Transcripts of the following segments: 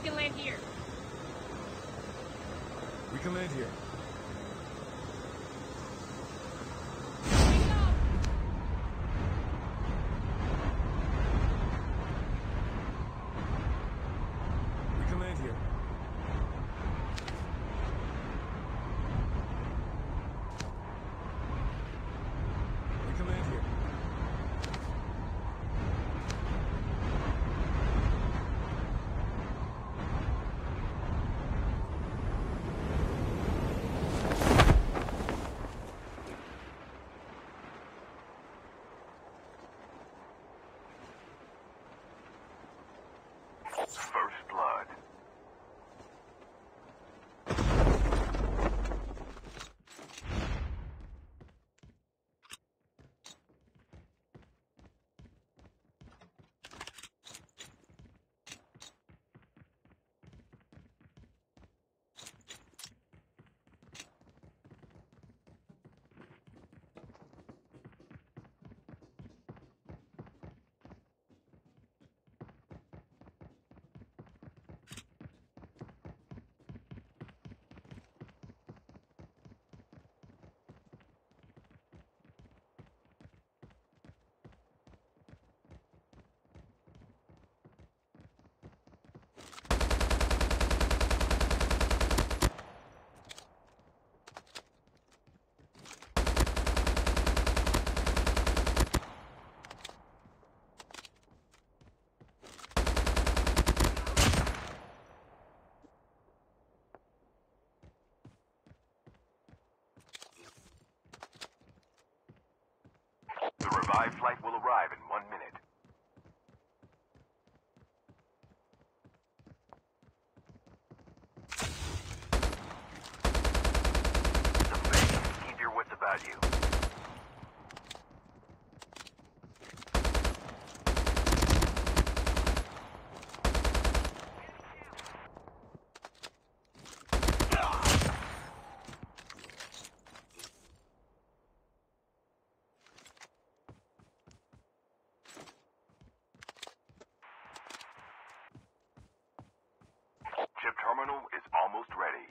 We can land here. We can land here. Live flight will arrive in 1 minute. The fake, keep your wits about you. Terminal is almost ready.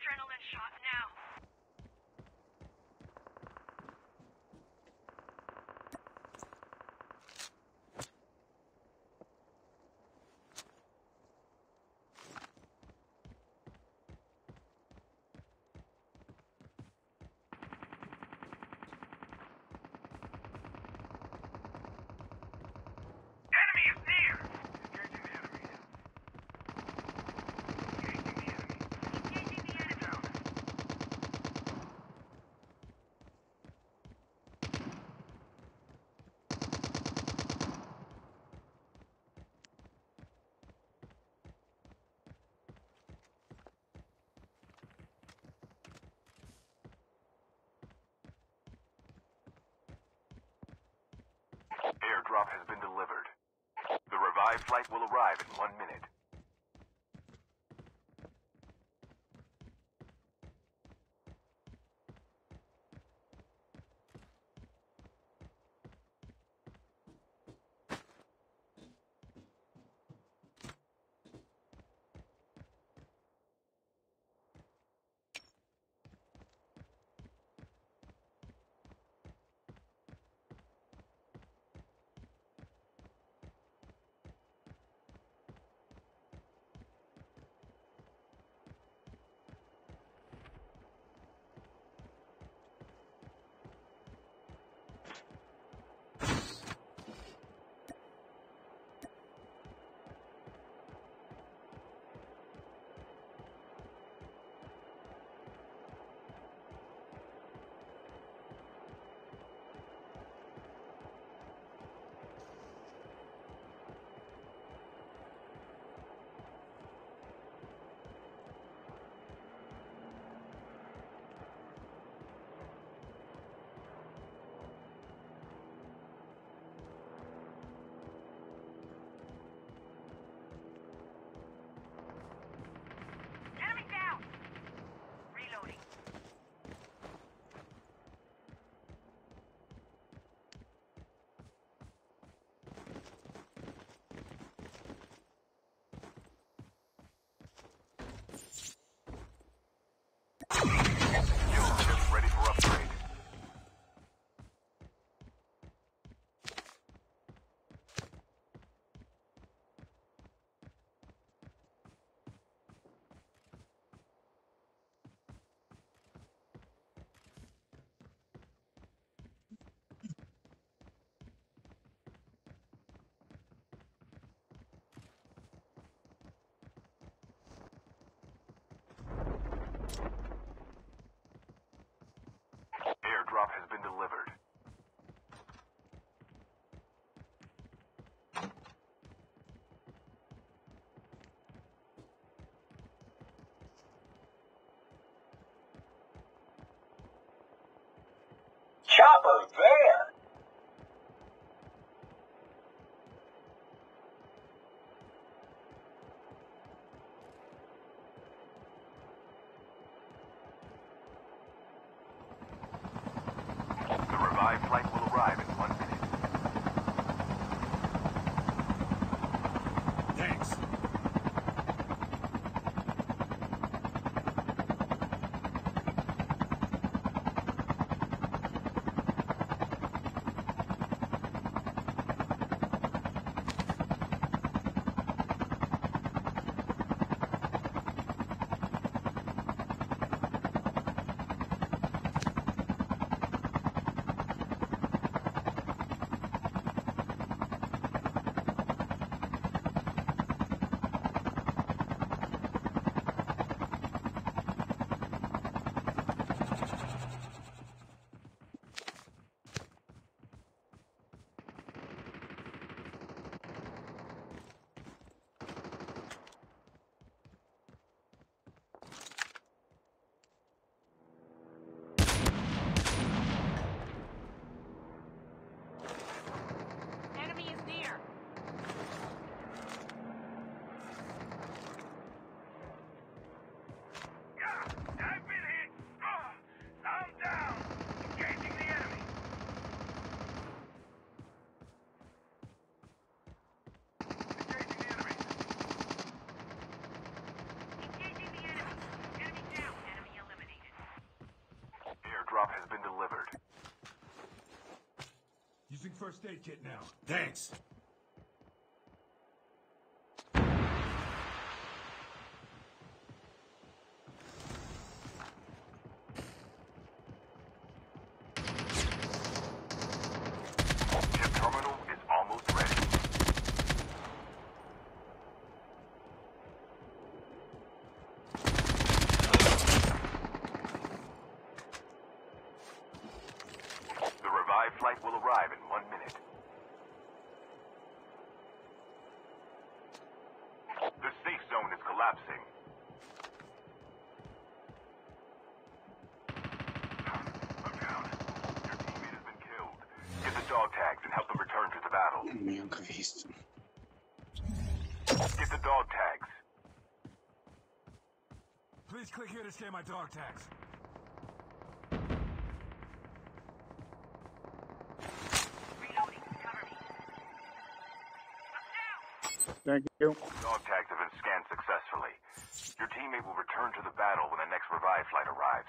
Adrenaline shot now. Airdrop has been delivered. The revived flight will arrive in 1 minute. Thanks. Using first aid kit now. Thanks. Get the dog tags. Please click here to scan my dog tags. Reloading. Cover me. Thank you. Dog tags have been scanned successfully. Your teammate will return to the battle when the next revive flight arrives.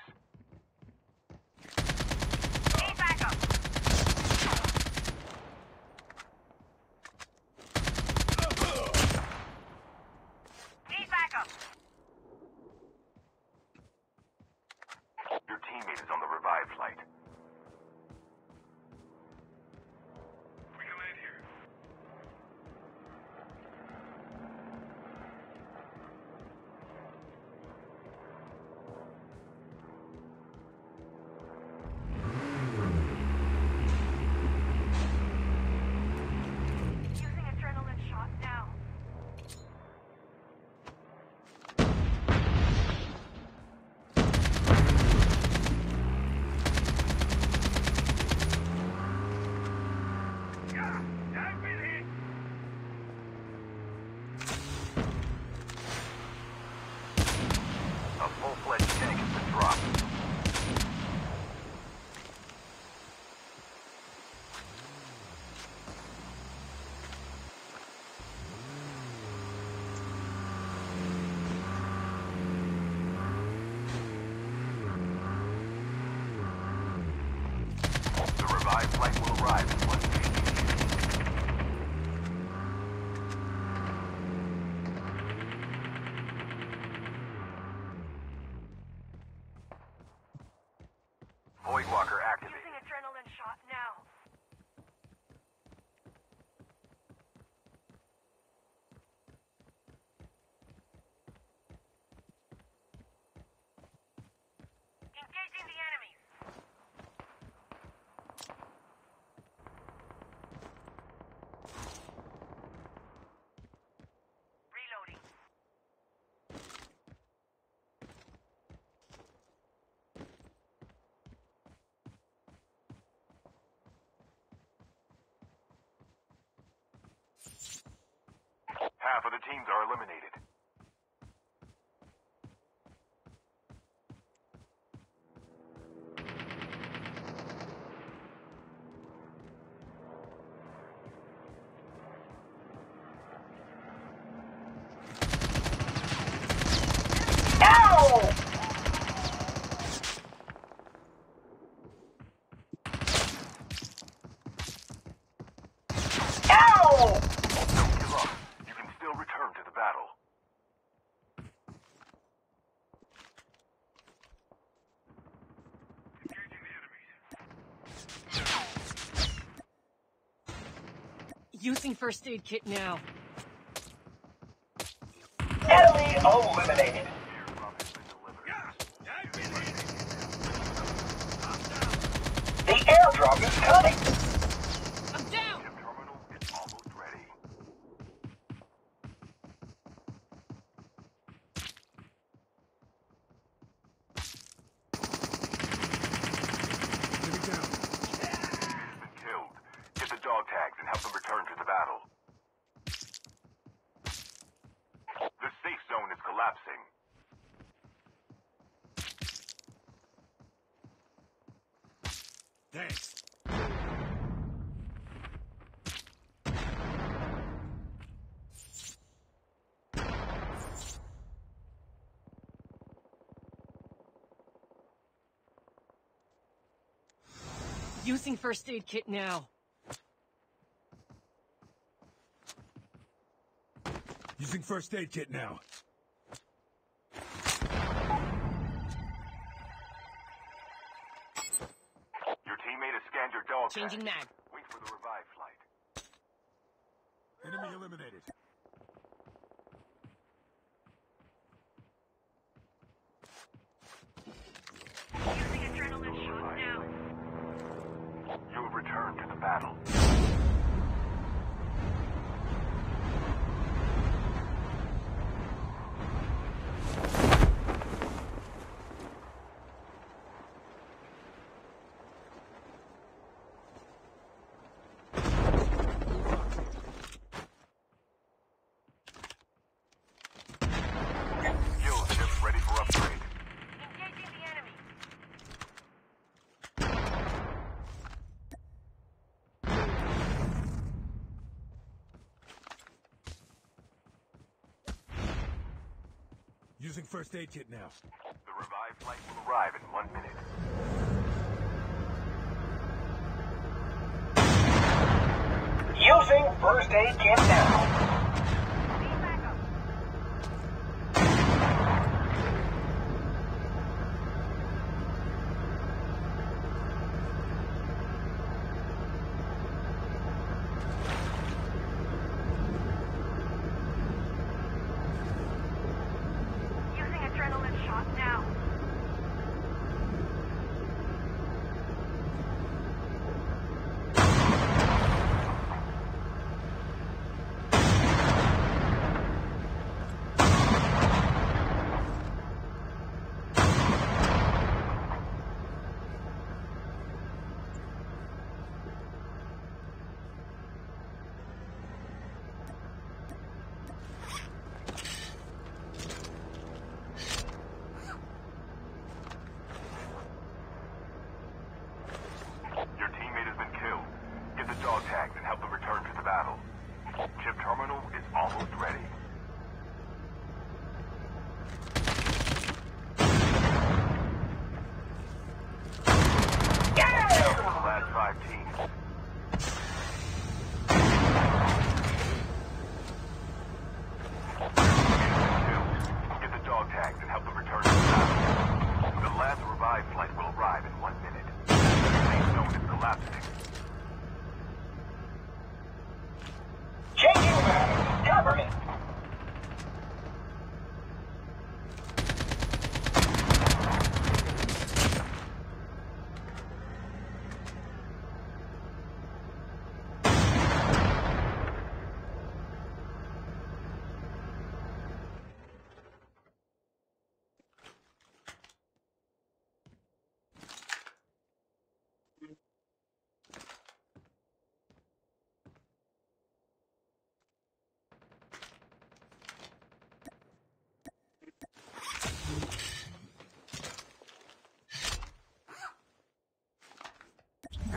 Voidwalker activated. Using adrenaline shot now. Engaging the enemies. Reloading. Half of the teams are eliminated. Using first aid kit now. Enemy eliminated. The airdrop is coming. I'm down. The terminal is almost ready. Get it down. He's been killed. Get the dog tags and help them return to the battle. The safe zone is collapsing. Thanks. Using first aid kit now. Using first aid kit now. Changing mag. Wait for the revive flight. Enemy eliminated. Using adrenaline shots now. You have returned to the battle. Using first aid kit now. The revived flight will arrive in 1 minute. Using first aid kit now.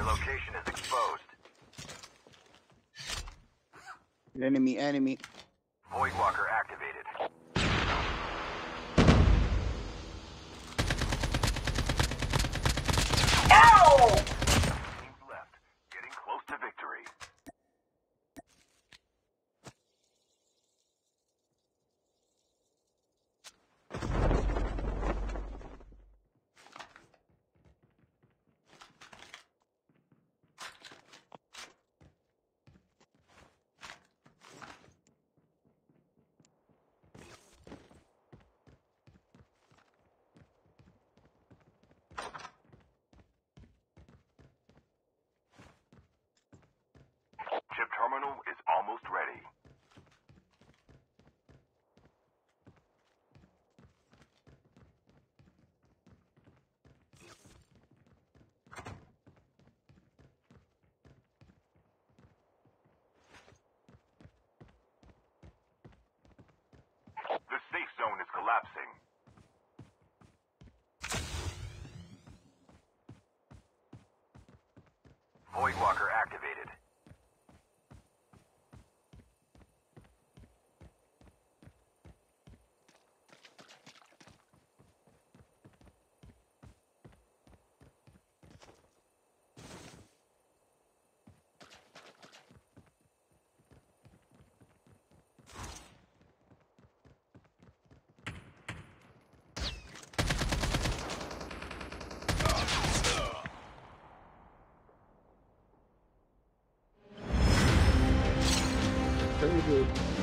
Location is exposed. Enemy. Voidwalker activated. Ow! Left, getting close to victory. collapsing. Voidwalker activated. Very good.